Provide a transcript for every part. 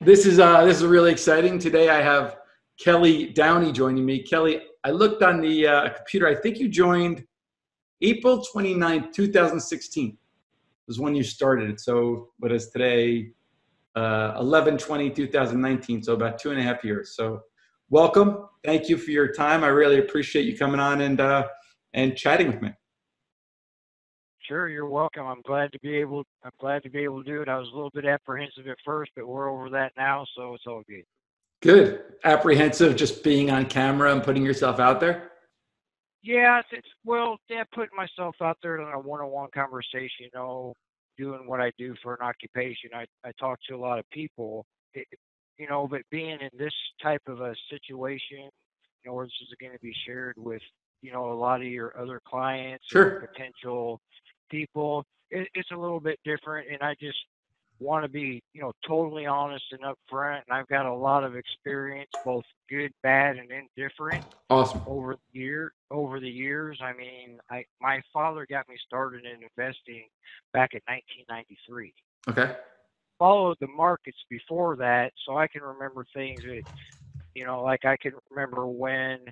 This is really exciting. Today I have Kelly Downey joining me. Kelly, I looked on the computer. I think you joined April 29th, 2016 was when you started. So what is today? 11/20/2019. So about 2.5 years. So welcome. Thank you for your time. I really appreciate you coming on and chatting with me. Sure, you're welcome. I'm glad to be able to do it. I was a little bit apprehensive at first, but we're over that now, so it's all good. Good. Apprehensive, just being on camera and putting yourself out there. Yeah, putting myself out there in a one-on-one conversation. You know, doing what I do for an occupation. I talk to a lot of people. You know, but being in this type of a situation, you know, where this is going to be shared with, you know, a lot of your other clients, sure, or potential people, it's a little bit different, and I just want to be, you know, totally honest and upfront. And I've got a lot of experience, both good, bad, and indifferent. Awesome. Over the years, I mean, my father got me started in investing back in 1993. Okay. Followed the markets before that, so I can remember things that, you know, like I can remember when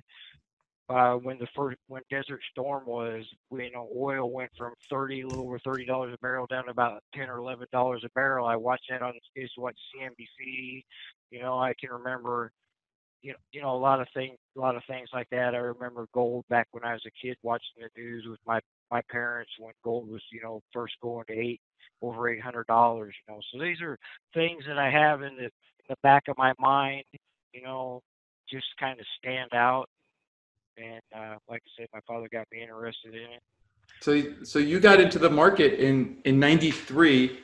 Desert Storm was, you know, oil went from $30 a barrel down to about $10 or $11 a barrel. I watched that on CNBC. You know, I can remember, you know, a lot of things like that. I remember gold back when I was a kid, watching the news with my parents when gold was, you know, first going to over $800. You know, so these are things that I have in the back of my mind. You know, just kind of stand out. And like I said, my father got me interested in it. So you got into the market in 93,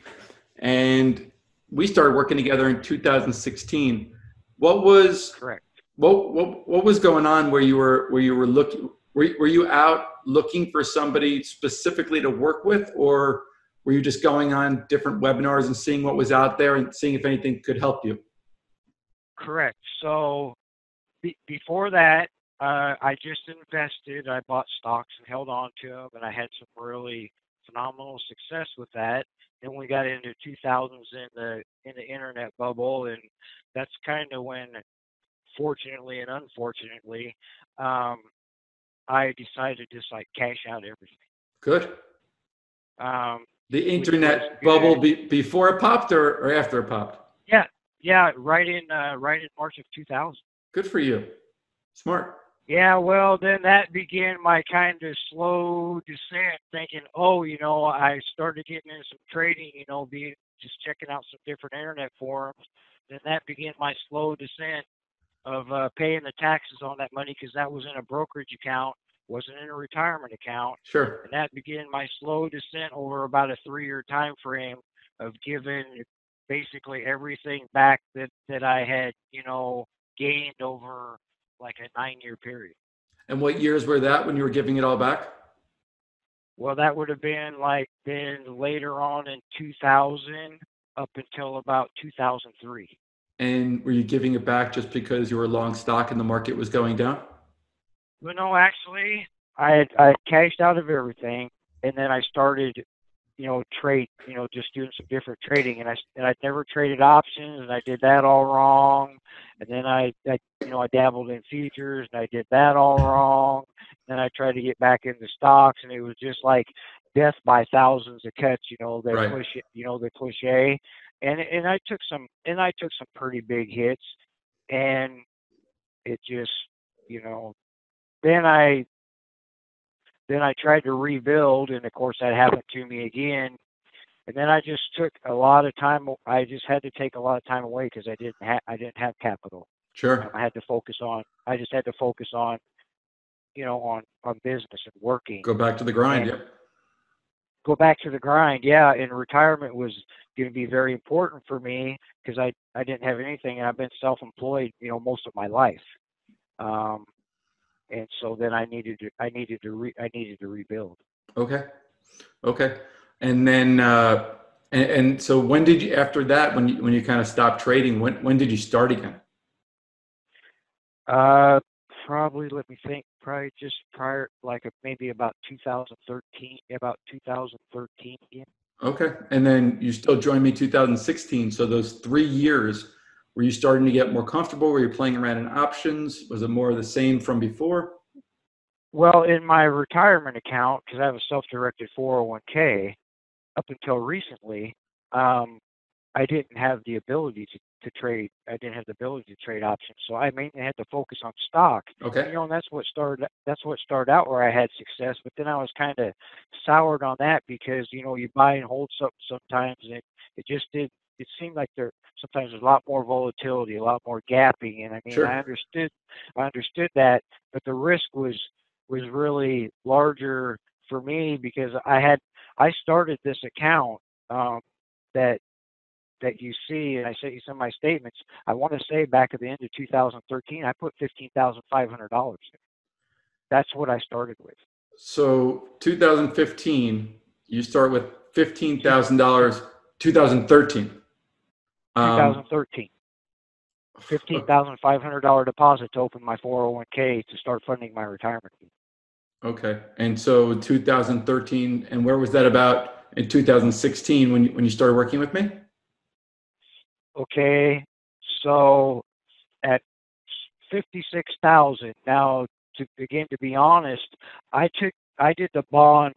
and we started working together in 2016. What was correct? What was going on where you were looking? Were you out looking for somebody specifically to work with, or were you just going on different webinars and seeing what was out there and seeing if anything could help you? Correct. So before that, I just invested. I bought stocks and held on to them, and I had some really phenomenal success with that. Then we got into 2000s in the internet bubble, and that's kind of when, fortunately and unfortunately, I decided to just like cash out everything. Good. The internet bubble before it popped or after it popped? Yeah, right in March of 2000. Good for you. Smart. Yeah, well, then that began my kind of slow descent, thinking, oh, you know, I started getting into some trading, you know, just checking out some different internet forums. Then that began my slow descent of paying the taxes on that money, because that was in a brokerage account, wasn't in a retirement account. Sure. And that began my slow descent over about a 3-year time frame of giving basically everything back that I had, you know, gained over like a 9-year period. And what years were that when you were giving it all back? Well, that would have been later on in 2000 up until about 2003. And were you giving it back just because you were long stock and the market was going down? Well, no, actually, I cashed out of everything, and then I started, you know, trade, you know, just doing some different trading, and I'd never traded options, and I did that all wrong. And then I dabbled in futures, and I did that all wrong. Then I tried to get back into stocks, and it was just like death by thousands of cuts, you know, that right. You know, the cliche. And I took some pretty big hits, and it just, you know, then I tried to rebuild, and of course that happened to me again. And then I just took a lot of time. I just had to take a lot of time away because I didn't have capital. Sure. I just had to focus on, you know, on business and working. Go back to the grind. Yeah. Go back to the grind. Yeah. And retirement was going to be very important for me because I didn't have anything, and I've been self-employed, you know, most of my life. And so then I needed to rebuild. Okay. And then, and so when did you, after that, when you kind of stopped trading, when did you start again? Probably just prior, maybe about 2013 again. Okay. And then you still joined me 2016. So those 3 years Were you starting to get more comfortable? Were you playing around in options? Was it more of the same from before? Well, in my retirement account, because I have a self-directed 401k, up until recently, I didn't have the ability to trade. I didn't have the ability to trade options, so I mainly had to focus on stock. Okay. You know, and that's what started out where I had success, but then I was kind of soured on that because, you know, you buy and hold something sometimes, and it just did. It seemed like sometimes a lot more volatility, a lot more gapping, and I mean, sure. I understood that, but the risk was really larger for me because I started this account that you see, and I sent you some of my statements. I want to say back at the end of 2013, I put $15,500. That's what I started with. So 2015, you start with $15,000. 2013. $15,500 deposit to open my 401k to start funding my retirement. Okay. And so 2013, and where was that about in 2016 when you started working with me? Okay. So at 56,000. Now, to be honest, I did the bond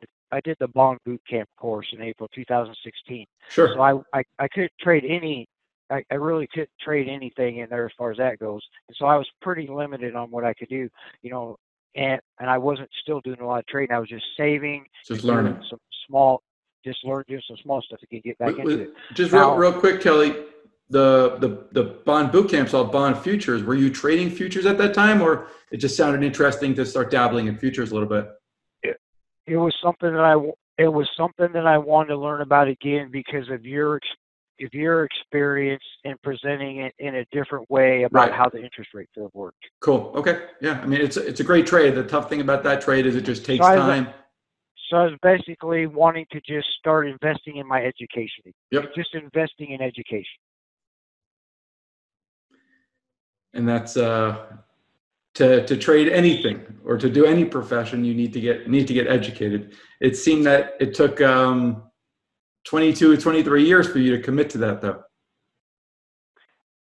boot camp course in April 2016. Sure. So I couldn't trade any. I really couldn't trade anything in there as far as that goes. And so I was pretty limited on what I could do, you know, and I wasn't still doing a lot of trading. I was just saving, just learning some small, just learning some small stuff to get back into it. Just real quick, Kelly, the bond boot camps, all bond futures. Were you trading futures at that time, or it just sounded interesting to start dabbling in futures a little bit? It was something that I wanted to learn about again because of your experience in presenting it in a different way about how the interest rate curve worked. Cool. Okay. Yeah. I mean, it's a great trade. The tough thing about that trade is it just takes time. So I was basically wanting to just start investing in my education. Yep. Just investing in education. And that's to trade anything or to do any profession, you need to get educated. It seemed that it took 22, 23 years for you to commit to that, though.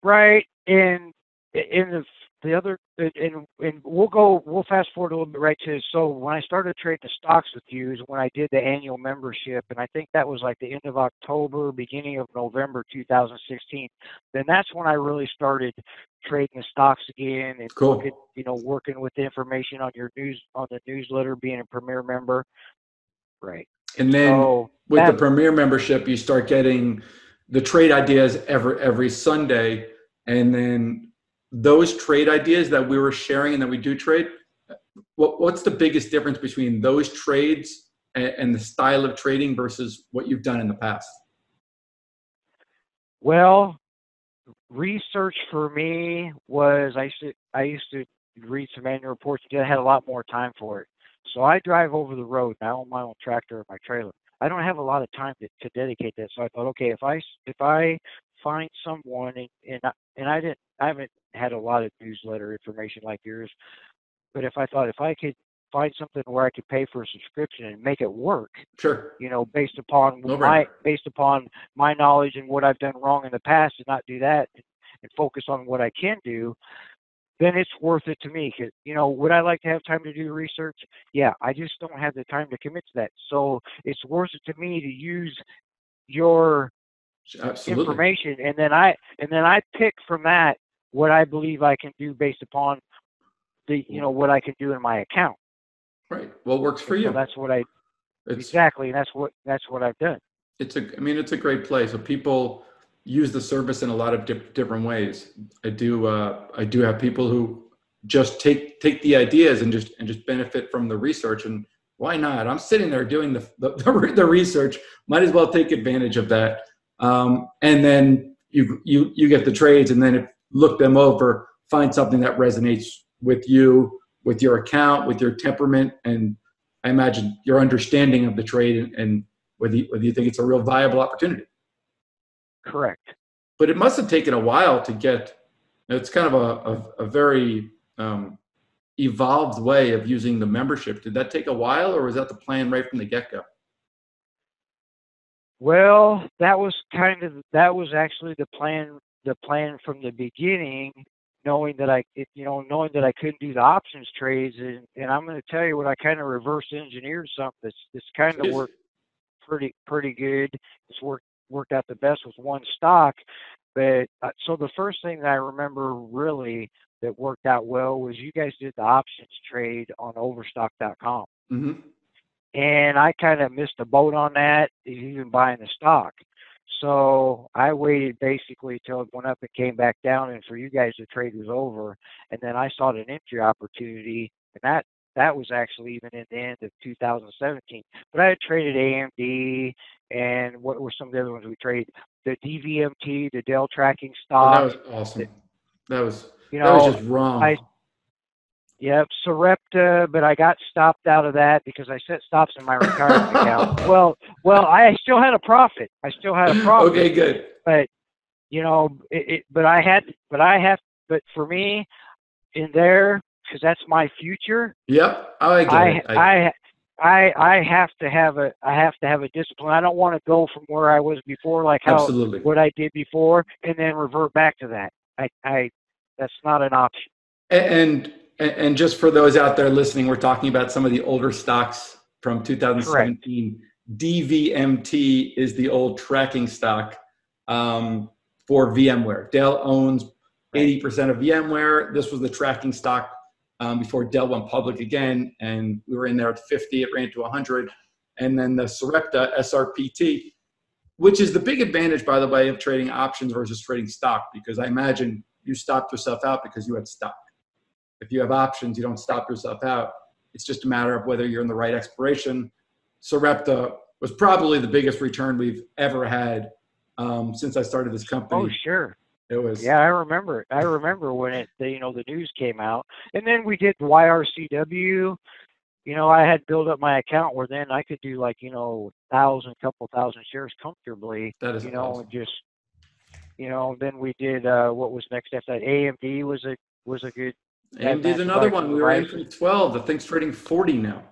Right, and in the other, and we'll fast forward a little bit right to. So when I started trading the stocks with you is when I did the annual membership, and I think that was like the end of October, beginning of November 2016. Then that's when I really started trading the stocks again, and cool. Working with the information on the newsletter, being a Premier member, right? And then so with the Premier membership, you start getting the trade ideas every Sunday, and then those trade ideas that we were sharing and that we do trade. What's the biggest difference between those trades and the style of trading versus what you've done in the past? Well, research for me was I used to read some annual reports. I had a lot more time for it. So I drive over the road. I own my own tractor and my trailer. I don't have a lot of time to dedicate that. So I thought, okay, if I find someone I haven't had a lot of newsletter information like yours, but if I could find something where I could pay for a subscription and make it work, sure, based upon my knowledge and what I've done wrong in the past, and not do that and focus on what I can do, then it's worth it to me. Cause, would I like to have time to do research? Yeah, I just don't have the time to commit to that. So it's worth it to me to use your absolutely information, and then I pick from that what I believe I can do based upon what I can do in my account. Right. Well, it works for you. So that's what exactly. And that's what I've done. It's a great play. So people use the service in a lot of different ways. I do have people who just take the ideas and just benefit from the research. And why not? I'm sitting there doing the research. Might as well take advantage of that. And then you get the trades, and then look them over, find something that resonates with you, with your account, with your temperament, and I imagine your understanding of the trade, and whether you think it's a real viable opportunity. Correct. But it must have taken a while to get. It's kind of a very evolved way of using the membership. Did that take a while, or was that the plan right from the get-go? Well, that was actually the plan the plan from the beginning, knowing that I couldn't do the options trades, and I'm going to tell you what, I kind of reverse engineered something that's kind of worked pretty good. It's worked out the best with one stock, but so the first thing that I remember really that worked out well was you guys did the options trade on Overstock.com, and I kind of missed the boat on that, even buying the stock. So I waited basically till it went up and came back down, and for you guys the trade was over. And then I saw an entry opportunity, and that was actually even in the end of 2017. But I had traded AMD and what were some of the other ones we traded? The DVMT, the Dell tracking stock. Oh, that was awesome. That was just wrong. Yep, Sarepta, but I got stopped out of that because I set stops in my retirement account. Well, I still had a profit. Okay, good. But but for me in there, because that's my future. Yep, I have to have a discipline. I don't want to go from where I was before, like what I did before, and then revert back to that. That's not an option. And just for those out there listening, we're talking about some of the older stocks from 2017. Correct. DVMT is the old tracking stock for VMware. Dell owns 80% of VMware. This was the tracking stock before Dell went public again, and we were in there at 50. It ran to 100. And then the Sarepta, SRPT, which is the big advantage, by the way, of trading options versus trading stock, because I imagine you stopped yourself out because you had stock. If you have options, you don't stop yourself out. It's just a matter of whether you're in the right expiration. Sarepta was probably the biggest return we've ever had since I started this company. Oh, sure. It was. Yeah, I remember it. I remember when the news came out. And then we did YRCW. I had built up my account where then I could do couple thousand shares comfortably. That is awesome. Then we did what was next after that. AMD was a good. And there's another one. We were in from 12. The thing's trading 40 now.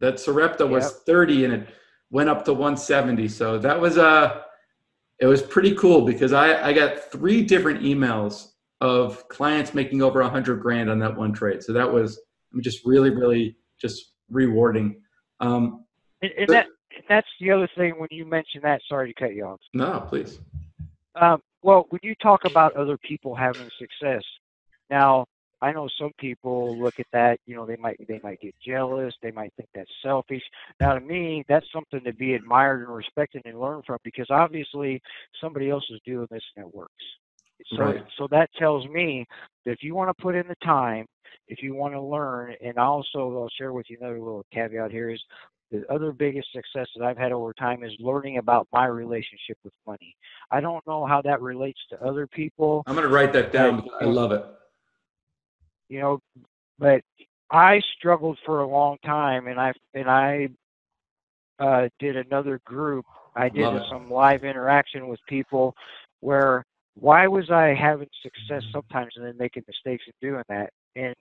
That Sarepta was 30, and it went up to 170. So that was it was pretty cool because I got 3 different emails of clients making over $100,000 on that one trade. So that was just really, really just rewarding. That's the other thing when you mention that. Sorry to cut you off. No, please. Well, when you talk about other people having success, now. I know some people look at that, they might get jealous, they might think that's selfish. Now to me, that's something to be admired and respected and learn from, because obviously somebody else is doing this and it works. So that tells me that if you want to put in the time, if you want to learn, and also I'll share with you another little caveat here is the other biggest success that I've had over time is learning about my relationship with money. I don't know how that relates to other people. I'm going to write that down. I love it. But I struggled for a long time, and I did another group. I did some live interaction with people where why was I having success sometimes and then making mistakes in doing that? And,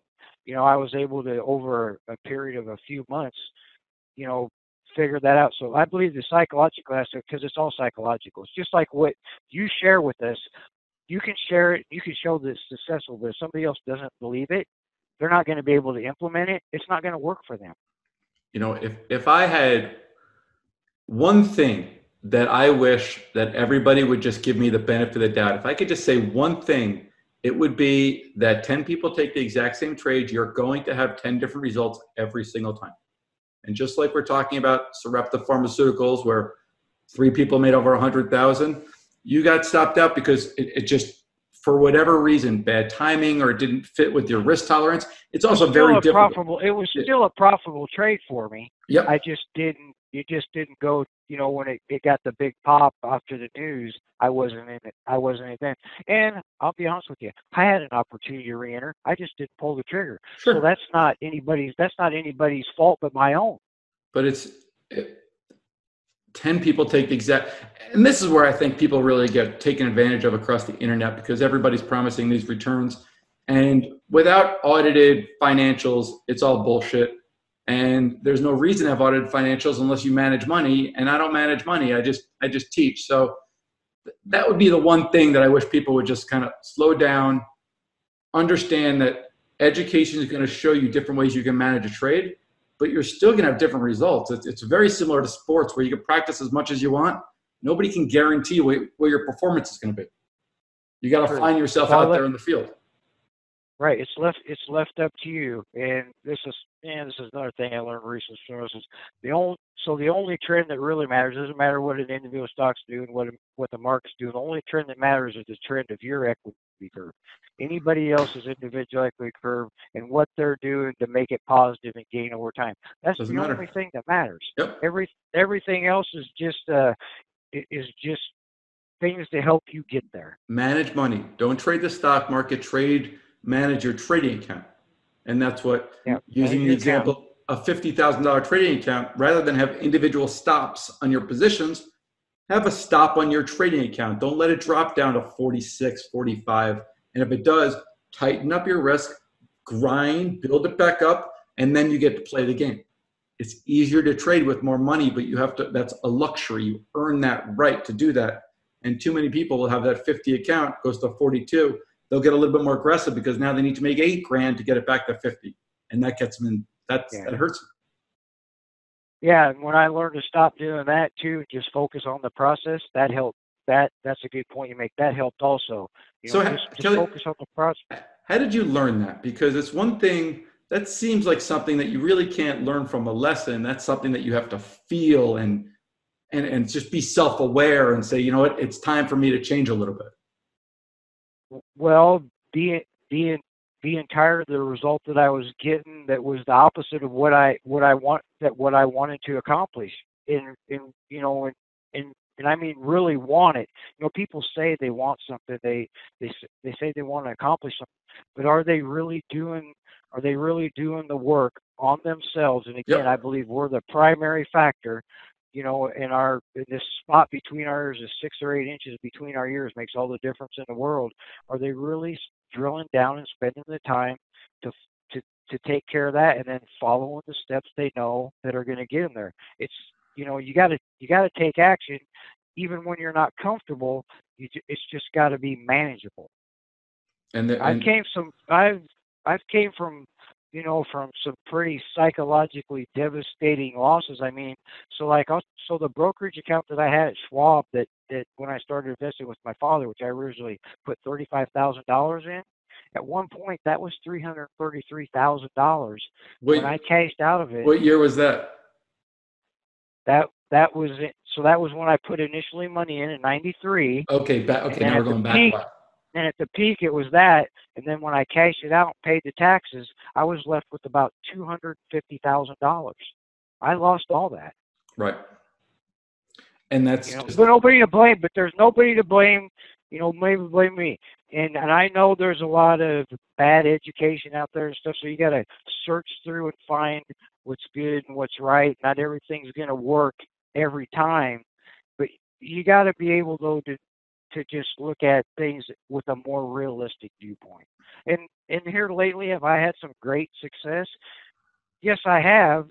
I was able to, over a period of a few months, figure that out. So I believe the psychological aspect, because it's all psychological. It's just like what you share with us. You can share it, you can show this successful, but if somebody else doesn't believe it, they're not going to be able to implement it. It's not going to work for them. If I had one thing that I wish that everybody would just give me the benefit of the doubt, if I could just say one thing, it would be that 10 people take the exact same trade, you're going to have 10 different results every single time. And just like we're talking about Sarepta Pharmaceuticals, where 3 people made over 100,000, you got stopped out because it just, for whatever reason, bad timing, or it didn't fit with your risk tolerance. It's also very difficult. It was still a profitable trade for me. Yep. It just didn't go, when it got the big pop after the news, I wasn't in it. I wasn't in it. And I'll be honest with you, I had an opportunity to re-enter. I just didn't pull the trigger. Sure. So that's not anybody's fault but my own. But 10 people take the exact, and this is where I think people really get taken advantage of across the internet, because everybody's promising these returns, and without audited financials, it's all bullshit. And there's no reason to have audited financials unless you manage money, and I don't manage money. I just teach. So that would be the one thing that I wish people would just kind of slow down, understand that education is going to show you different ways you can manage a trade, but you're still going to have different results. It's very similar to sports where you can practice as much as you want. Nobody can guarantee what your performance is going to be. You got to find yourself out there in the field. Right. It's left up to you. And this is another thing I learned recently from us, is the only trend that really matters, doesn't matter what an individual stock's doing, what the market's doing. The only trend that matters is the trend of your equity curve. Anybody else's individual equity curve and what they're doing to make it positive and gain over time. That's doesn't the matter. Only thing that matters. Yep. Everything else is just things to help you get there. Manage money. Don't trade the stock market. Manage your trading account. And that's what, using the example, a $50,000 trading account, rather than have individual stops on your positions, have a stop on your trading account. Don't let it drop down to 46, 45. And if it does, tighten up your risk, grind, build it back up, and then you get to play the game. It's easier to trade with more money, but you have to, that's a luxury. You earn that right to do that. And too many people will have that 50 account, goes to 42. They'll get a little bit more aggressive because now they need to make $8,000 to get it back to 50. And that gets them in, that hurts them. Yeah, and when I learned to stop doing that too, just focus on the process, that helped. That's a good point you make. That helped also. Kelly, focus on the process. How did you learn that? Because it's one thing, that seems like something that you really can't learn from a lesson. That's something that you have to feel and just be self-aware and say, you know what, it's time for me to change a little bit. Well, being tired of the result that I was getting, that was the opposite of what I wanted to accomplish. And I mean really want it. You know, people say they want something, they say they want to accomplish something, but are they really doing the work on themselves? And again, I believe we're the primary factor. You know, in this spot between our ears, is 6 or 8 inches between our ears, makes all the difference in the world. Are they really drilling down and spending the time to take care of that, and then following the steps they know that are going to get them there? It's, you know, you got to take action, even when you're not comfortable. It's just got to be manageable. I've came from. You know, from some pretty psychologically devastating losses. I mean, so the brokerage account that I had at Schwab that when I started investing with my father, which I originally put $35,000 in, at one point that was $333,000 when I cashed out of it. What year was that? That was it. So that was when I put initially money in 93. Okay, now we're going back. And at the peak, it was that. And then when I cashed it out and paid the taxes, I was left with about $250,000. I lost all that. Right. And that's... But nobody to blame. But there's nobody to blame. You know, maybe blame me. And I know there's a lot of bad education out there and stuff, so you got to search through and find what's good and what's right. Not everything's going to work every time. But you got to be able, though, to just look at things with a more realistic viewpoint. And here lately, have I had some great success? Yes, I have,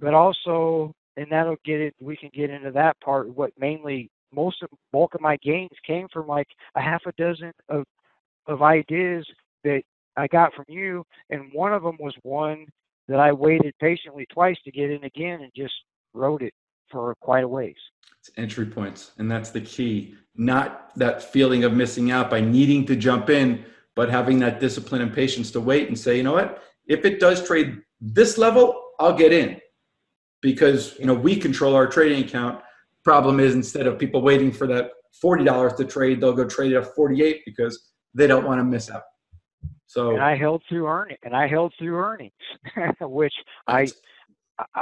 but also, and that'll get it, we can get into that part, what mainly, bulk of my gains came from like a half a dozen of ideas that I got from you, and one of them was one that I waited patiently twice to get in again and just wrote it for quite a ways. It's entry points, and that's the key. Not that feeling of missing out by needing to jump in, but having that discipline and patience to wait and say, you know what, if it does trade this level, I'll get in, because you know we control our trading account. Problem is, instead of people waiting for that $40 to trade, they'll go trade it at 48 because they don't want to miss out. So and I held through earnings, which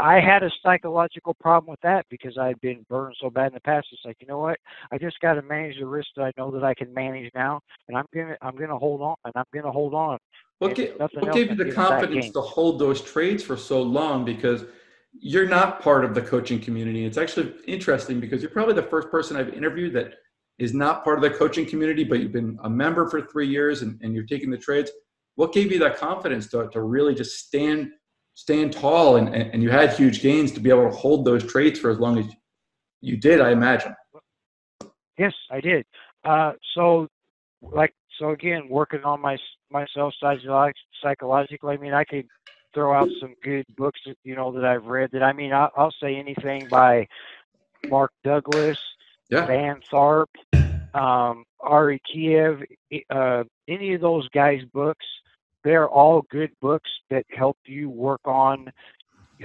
I had a psychological problem with that because I'd been burned so bad in the past. It's like, you know what? I just got to manage the risk that I know that I can manage now, and I'm gonna hold on, and I'm gonna hold on. What gave you the confidence to hold those trades for so long? Because you're not part of the coaching community. It's actually interesting because you're probably the first person I've interviewed that is not part of the coaching community, but you've been a member for 3 years and you're taking the trades. What gave you that confidence to really just stand tall and you had huge gains to be able to hold those trades for as long as you did, I imagine. Yes, I did. So again, working on myself psychologically. I mean, I could throw out some good books that, you know, that I've read. That I mean, I'll say anything by Mark Douglas, Van Tharp, Ari Kiev, any of those guys' books. They're all good books that help you work on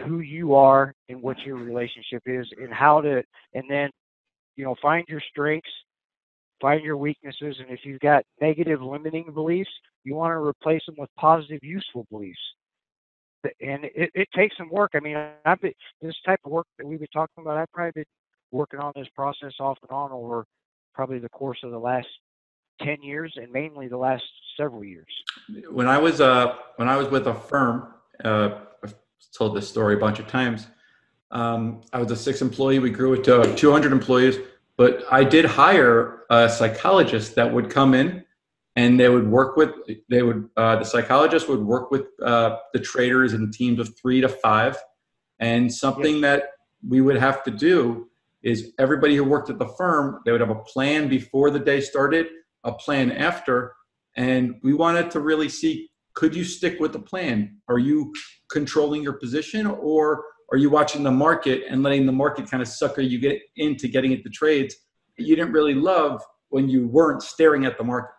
who you are and what your relationship is, and how to, and then, you know, find your strengths, find your weaknesses. And if you've got negative limiting beliefs, you want to replace them with positive, useful beliefs. And it takes some work. I mean, I've been, this type of work that we've been talking about, I've probably been working on this process off and on over probably the course of the last 10 years, and mainly the last several years. When I was with a firm, I've told this story a bunch of times. I was a 6 employee. We grew it to 200 employees, but I did hire a psychologist that would come in, and they would work with, the psychologist would work with the traders in teams of 3 to 5. And something that we would have to do is everybody who worked at the firm, they would have a plan before the day started, a plan after, and we wanted to really see, could you stick with the plan? Are you controlling your position, or are you watching the market and letting the market kind of sucker you get into getting into trades that you didn't really love when you weren't staring at the market?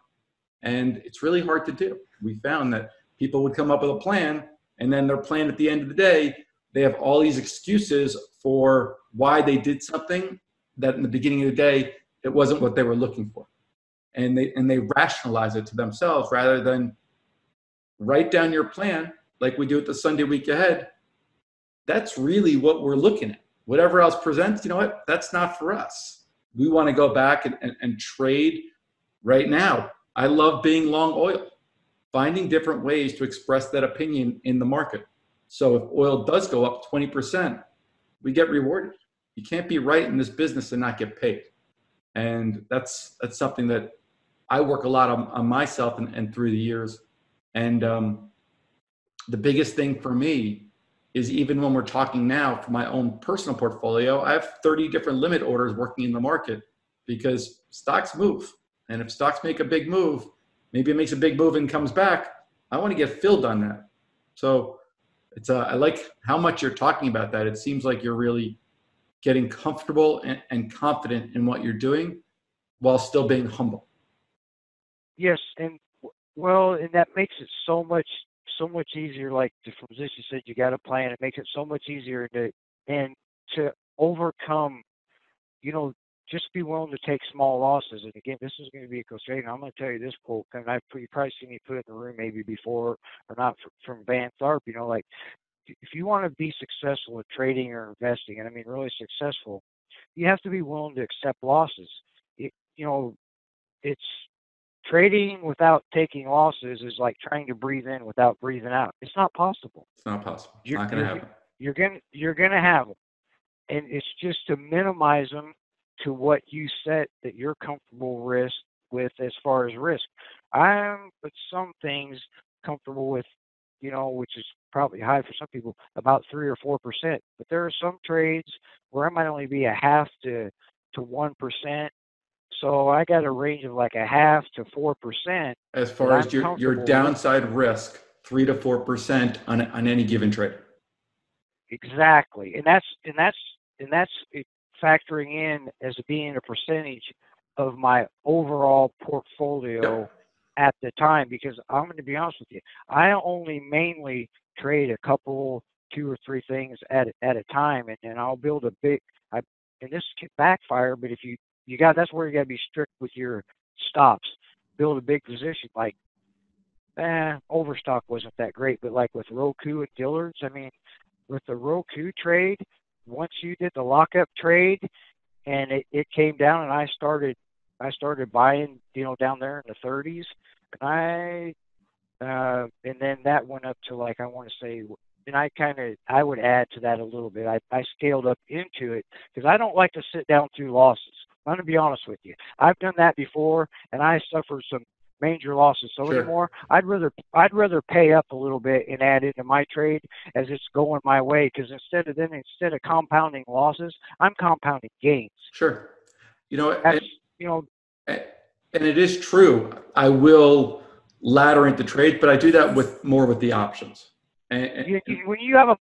And it's really hard to do. We found that people would come up with a plan, and then their plan at the end of the day, they have all these excuses for why they did something that in the beginning of the day, it wasn't what they were looking for. And they rationalize it to themselves, rather than write down your plan like we do at the Sunday week ahead. That's really what we're looking at. Whatever else presents, you know what? That's not for us. We want to go back and trade right now. I love being long oil, finding different ways to express that opinion in the market. So if oil does go up 20%, we get rewarded. You can't be right in this business and not get paid. And that's something that I work a lot on myself and through the years. And the biggest thing for me is, even when we're talking now for my own personal portfolio, I have 30 different limit orders working in the market, because stocks move. And if stocks make a big move, maybe it makes a big move and comes back. I want to get filled on that. So it's I like how much you're talking about that. It seems like you're really getting comfortable and confident in what you're doing while still being humble. Yes. And well, and that makes it so much easier. Like the physician said, you got a plan. It makes it so much easier to overcome, you know, just be willing to take small losses. And again, this is going to be a constraint. I'm going to tell you this quote, and you probably seen me put it in the room maybe before or not, from Van Tharp, you know, like, if you want to be successful at trading or investing, and I mean really successful, you have to be willing to accept losses. It's trading without taking losses is like trying to breathe in without breathing out. It's not possible. It's not possible. It's not going to happen. You're going to have them. And it's just to minimize them to what you set that you're comfortable risk with as far as risk. I'm with some things comfortable with, you know, which is probably high for some people, about 3 or 4%. But there are some trades where I might only be a 0.5 to 1%. So I got a range of like a 0.5 to 4%. As far as your downside risk, 3 to 4% on any given trade. Exactly, and that's factoring in as being a percentage of my overall portfolio. Yep. At the time, because I'm going to be honest with you, I only mainly trade a couple, 2 or 3 things at a time, and I'll build a big. And this can backfire, but if that's where you got to be strict with your stops. Build a big position, like Overstock wasn't that great, but like with Roku and Dillard's, I mean, with the Roku trade, once you did the lockup trade, and it came down, and I started buying, you know, down there in the 30s, and then that went up to like, I want to say, and I would add to that a little bit. I scaled up into it because I don't like to sit down through losses. I'm going to be honest with you. I've done that before, and I suffered some major losses. So sure. Anymore, I'd rather pay up a little bit and add into my trade as it's going my way, because instead of compounding losses, I'm compounding gains. Sure, you know. you know. And it is true. I will ladder into trades, but I do that with more with the options. When you have a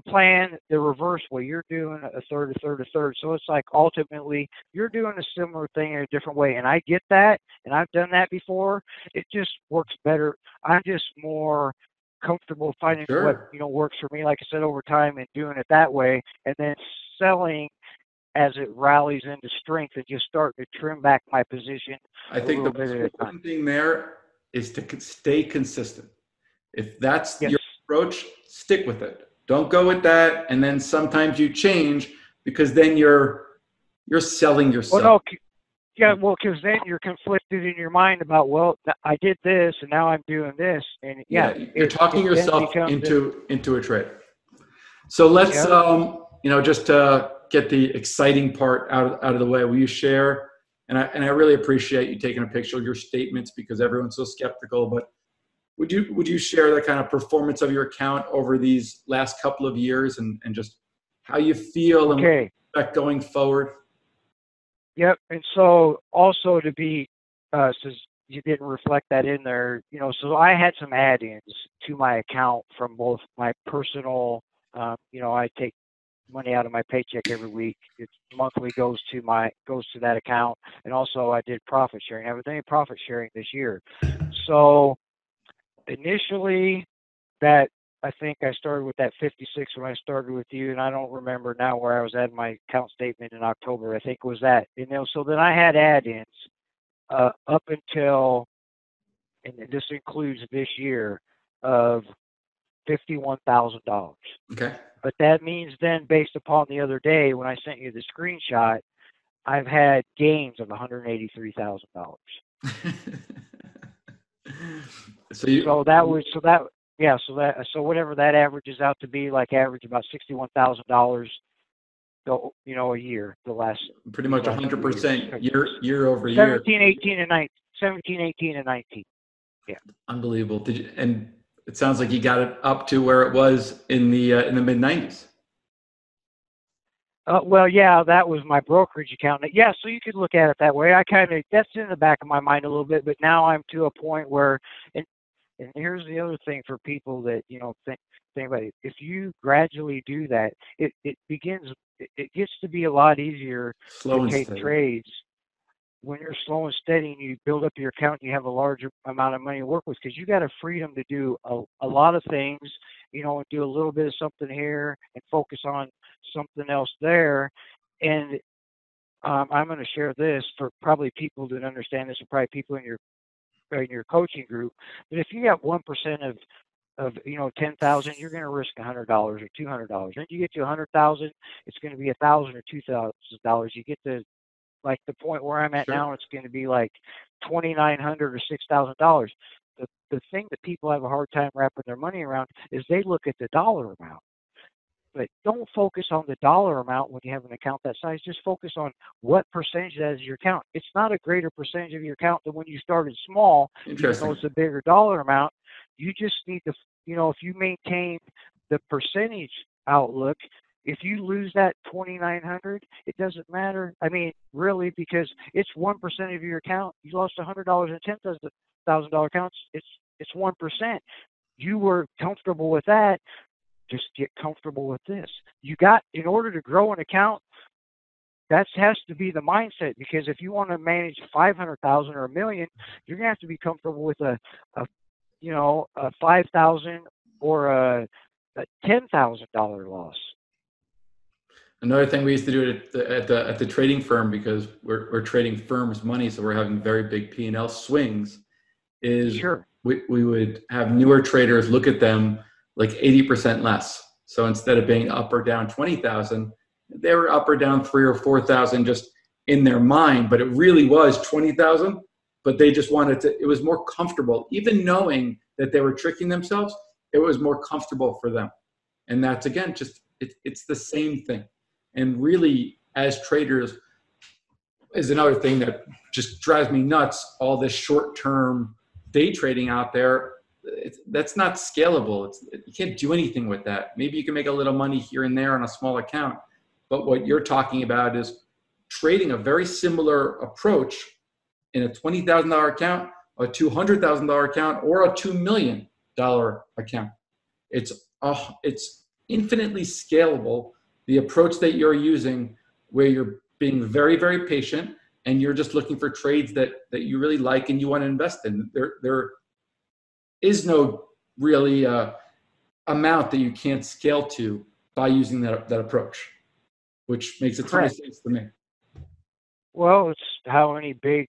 plan the reverse way, you're doing a third, a third, a third. So it's like ultimately you're doing a similar thing in a different way. And I get that, and I've done that before. It just works better. I'm just more comfortable finding what works for me, like I said, over time, and doing it that way, and then selling as it rallies into strength and just starting to trim back my position. I think the most important thing there is to stay consistent. If that's your approach, stick with it. Don't go with that, and then sometimes you change, because then you're selling yourself. Well, no, yeah, well, because then you're conflicted in your mind about, well, I did this and now I'm doing this, and you're talking yourself into a trade. So let's just to get the exciting part out of the way. Will you share? And I really appreciate you taking a picture of your statements, because everyone's so skeptical, but would you share the kind of performance of your account over these last couple of years, and just how you feel and what you expect going forward? Yep. And so also to be, since you didn't reflect that in there, so I had some add-ins to my account from both my personal, I take money out of my paycheck every week. It's monthly goes to that account. And also I did profit sharing, everything profit sharing this year. So initially I think I started with that 56 when I started with you, and I don't remember now where I was at in my account statement in October. I think it was that. So then I had add-ins up until, and this includes this year, of $51,000. Okay. But that means then, based upon the other day when I sent you the screenshot, I've had gains of $183,000. So whatever that averages out to be, like average about $61,000, a year, the last. Pretty much 100% year over year. 17, 18, and 19. Yeah. Unbelievable. And it sounds like you got it up to where it was in the mid-90s. Well, yeah, that was my brokerage account. Yeah, so you could look at it that way. That's in the back of my mind a little bit, but now I'm to a point where, and here's the other thing for people that, think about it. If you gradually do that, it gets to be a lot easier to take trades when you're slow and steady, and you build up your account, and you have a larger amount of money to work with, because you got a freedom to do a lot of things, do a little bit of something here and focus on something else there. And I'm going to share this for probably people that understand this, and probably people in your coaching group. But if you got 1% of 10,000, you're going to risk $100 or $200. Then you get to 100,000, it's going to be $1,000 or $2,000. You get to like the point where I'm at now, it's going to be like $2,900 or $6,000. The thing that people have a hard time wrapping their money around is they look at the dollar amount. But don't focus on the dollar amount when you have an account that size. Just focus on what percentage that is your account. It's not a greater percentage of your account than when you started small. Interesting. It's a bigger dollar amount. You just need to, if you maintain the percentage outlook, if you lose that 2,900, it doesn't matter. I mean, really, because it's 1% of your account. You lost $100 in $10,000 accounts. It's 1%. You were comfortable with that. Just get comfortable with this. In order to grow an account, that has to be the mindset, because if you want to manage 500,000 or $1 million, you're going to have to be comfortable with a $5,000 or a $10,000 loss. Another thing we used to do at the trading firm, because we're trading firms' money, so we're having very big P&L swings, is we would have newer traders look at them like 80% less. So instead of being up or down 20,000, they were up or down 3,000 or 4,000 just in their mind, but it really was 20,000, but they just it was more comfortable. Even knowing that they were tricking themselves, it was more comfortable for them. And that's, again, just, it's the same thing. And really, as traders, is another thing that just drives me nuts, all this short-term day trading out there. That's not scalable. You can't do anything with that. Maybe you can make a little money here and there on a small account, but what you're talking about is trading a very similar approach in a $20,000 account, a $200,000 account, or a $2 million account. It's infinitely scalable, the approach that you're using, where you're being very, very patient and you're just looking for trades that you really like and you want to invest in. There is no really amount that you can't scale to by using that approach, which makes a ton of sense to me. Well, it's how any big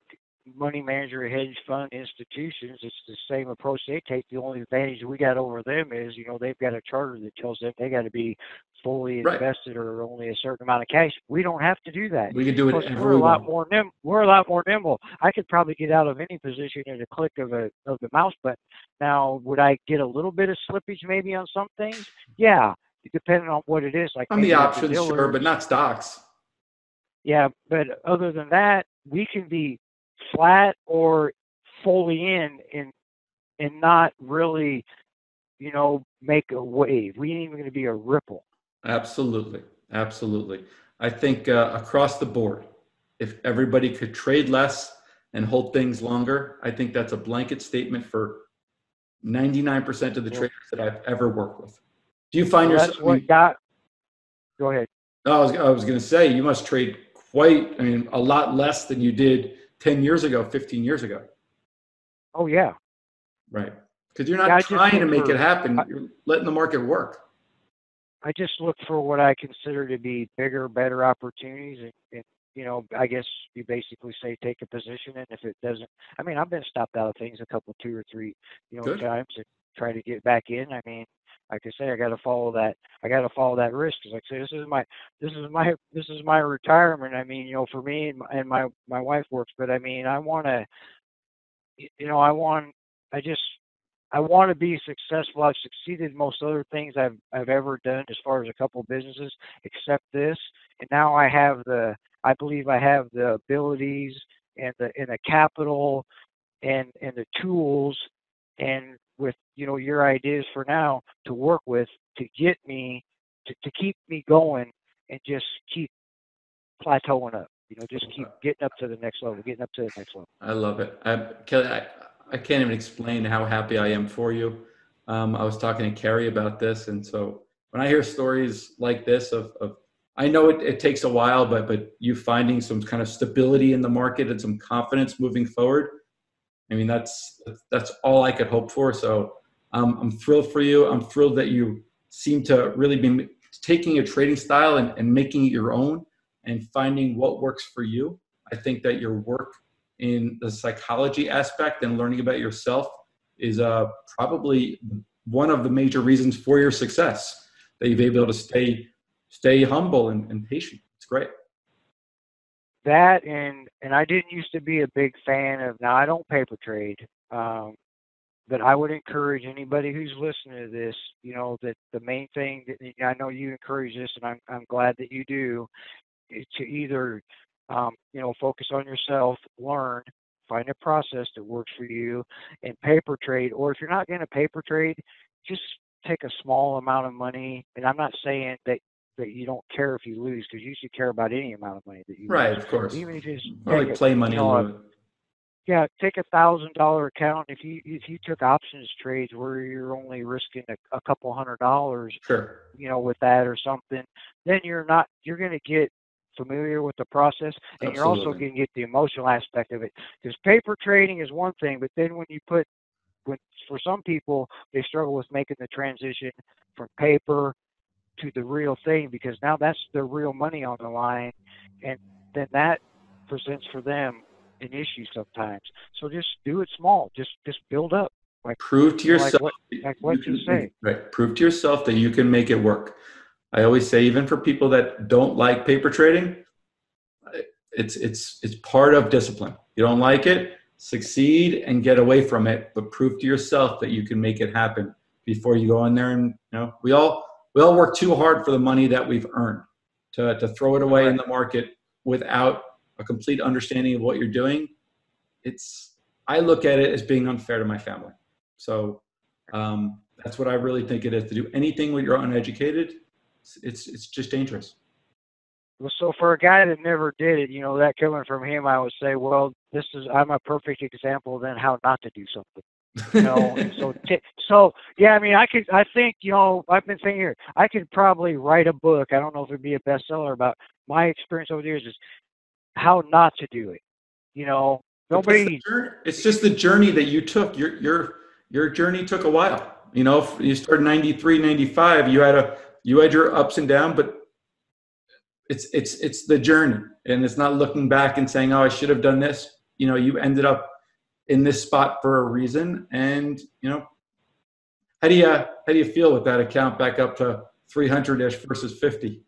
money manager, hedge fund institutions, it's the same approach they take. The only advantage we got over them is, you know, they've got a charter that tells them they got to be fully invested or only a certain amount of cash. We don't have to do that. We can do it. We're a lot more nimble. I could probably get out of any position at a click of the mouse button. Now, would I get a little bit of slippage maybe on some things? Yeah, depending on what it is. Like on the options, sure, but not stocks. Yeah, but other than that, we can be flat or fully in and not really, you know, make a wave. We ain't even going to be a ripple. Absolutely. I think across the board, if everybody could trade less and hold things longer, I think that's a blanket statement for 99% of the traders that I've ever worked with. Do you find yourself? Go ahead. I was going to say, you must trade a lot less than you did 10 years ago, 15 years ago. Oh, yeah. Right. Because you're not trying to make it happen. You're letting the market work. I just look for what I consider to be bigger, better opportunities. And you know, I guess you basically say take a position. And if it doesn't, I mean, I've been stopped out of things two or three, you know, times and try to get back in. I mean, like I say, I got to follow that risk. Cause like I say, this is my retirement. I mean, you know, for me and my wife works, but I mean, I want to be successful. I've succeeded in most other things I've ever done as far as a couple of businesses, except this. And now I believe I have the abilities and the capital and the tools and with, you know, your ideas for now to work with to get me to keep me going and just keep plateauing up, you know, just keep getting up to the next level. I love it. Kelly, I can't even explain how happy I am for you. I was talking to Carrie about this. And so when I hear stories like this of I know it takes a while, but you finding some kind of stability in the market and some confidence moving forward, I mean, that's all I could hope for. So I'm thrilled for you. I'm thrilled that you seem to really be taking your trading style and making it your own and finding what works for you. I think that your work in the psychology aspect and learning about yourself is probably one of the major reasons for your success, that you've been able to stay humble and patient. It's great. That and I didn't used to be a big fan of. Now I don't paper trade, but I would encourage anybody who's listening to this, you know, that the main thing that I know you encourage this, and I'm glad that you do, is to either you know, focus on yourself, learn, find a process that works for you, and paper trade. Or if you're not going to paper trade, just take a small amount of money. And I'm not saying that you don't care if you lose, because you should care about any amount of money that you lose. Of course. Even if you just play money. You know, take $1,000 account. If you took options trades where you're only risking a couple $100, sure, you know, with that or something, then you're going to get familiar with the process, and Absolutely. You're also going to get the emotional aspect of it. Because paper trading is one thing, but then for some people, they struggle with making the transition from paper to the real thing, because now that's their real money on the line, and then that presents for them an issue sometimes. So just do it small, just build up. Like prove to yourself, like what you say. Right, prove to yourself that you can make it work. I always say, even for people that don't like paper trading, it's part of discipline. You don't like it, succeed and get away from it, but prove to yourself that you can make it happen before you go in there. And you know, we all work too hard for the money that we've earned to throw it away in the market without a complete understanding of what you're doing. I look at it as being unfair to my family. So that's what I really think it is, to do anything when you're uneducated. It's just dangerous. So for a guy that never did it, you know, that coming from him, I would say, well, this is, I'm a perfect example then how not to do something. You know, so yeah, I mean, I think, you know, I've been thinking here, I could probably write a book. I don't know if it'd be a bestseller about my experience over the years is how not to do it. You know, nobody. It's just the journey that you took. Your journey took a while. You know, if you started 93, 95, you had your ups and downs, but it's the journey, and it's not looking back and saying, oh, I should have done this. You know, you ended up in this spot for a reason. And, you know, how do you feel with that account back up to 300-ish versus 50?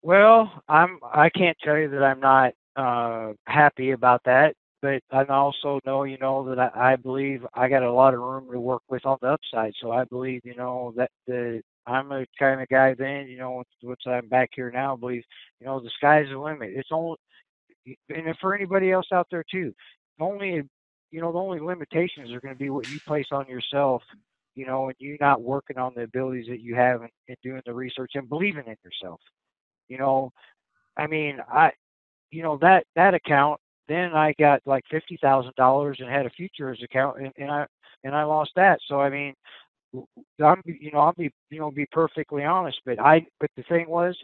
Well, I can't tell you that I'm not happy about that, but I also know, you know, that I believe I got a lot of room to work with on the upside. So I believe, you know, that I'm the kind of guy then, you know, once I'm back here now, I believe, you know, the sky's the limit. It's only, and for anybody else out there too, only, you know, the only limitations are going to be what you place on yourself, you know, and you not working on the abilities that you have and doing the research and believing in yourself. You know, I mean, you know, that account, then I got like $50,000 and had a futures account and I lost that. So, I mean, I'll be perfectly honest, but the thing was,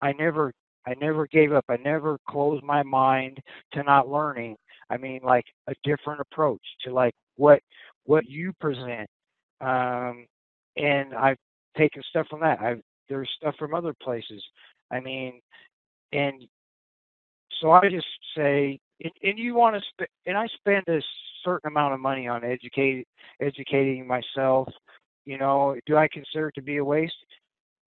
I never gave up. I never closed my mind to not learning. I mean, like a different approach to like what you present, and I've taken stuff from that. There's stuff from other places. I mean, and so I just say, and you want to spend, and I spend a certain amount of money on educating myself. You know, do I consider it to be a waste?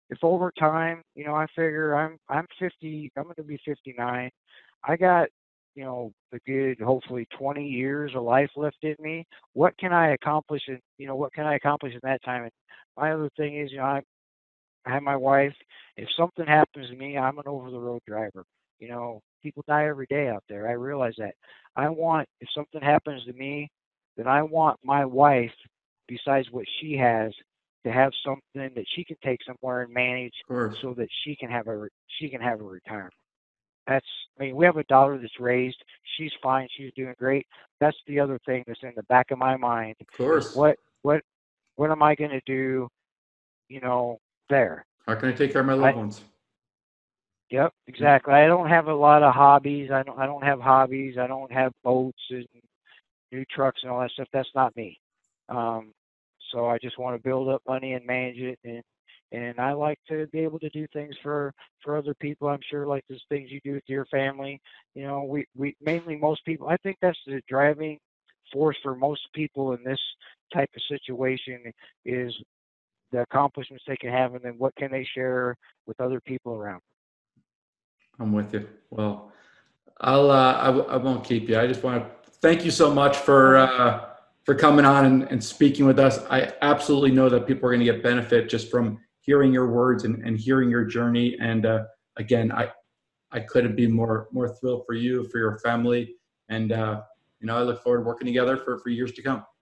If over time, you know, I figure I'm 50, I'm going to be 59. I got, you know, a good, hopefully 20 years of life left in me. What can I accomplish? And, you know, what can I accomplish in that time? And my other thing is, you know, I have my wife. If something happens to me, I'm an over-the-road driver. You know, people die every day out there. I realize that. I want, if something happens to me, then I want my wife, besides what she has, to have something that she can take somewhere and manage, so that she can have a retirement. That's, I mean, we have a daughter that's raised. She's fine. She's doing great. That's the other thing that's in the back of my mind. Of course. What am I going to do, you know, there? How can I take care of my loved ones? Yep, exactly. I don't have a lot of hobbies. I don't have hobbies. I don't have boats and new trucks and all that stuff. That's not me. So I just want to build up money and manage it. And I like to be able to do things for other people. I'm sure, like those things you do with your family. You know, we mainly most people. I think that's the driving force for most people in this type of situation is the accomplishments they can have, and then what can they share with other people around. I'm with you. Well, I won't keep you. I just want to thank you so much for coming on and speaking with us. I absolutely know that people are going to get benefit just from hearing your words and hearing your journey. And again, I couldn't be more thrilled for you, for your family. And, you know, I look forward to working together for years to come.